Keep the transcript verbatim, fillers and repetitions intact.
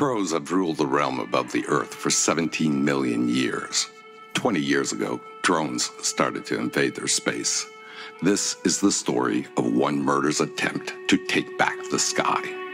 crows have ruled the realm above the Earth for seventeen million years. Twenty years ago, drones started to invade their space. This is the story of one murder's attempt to take back the sky.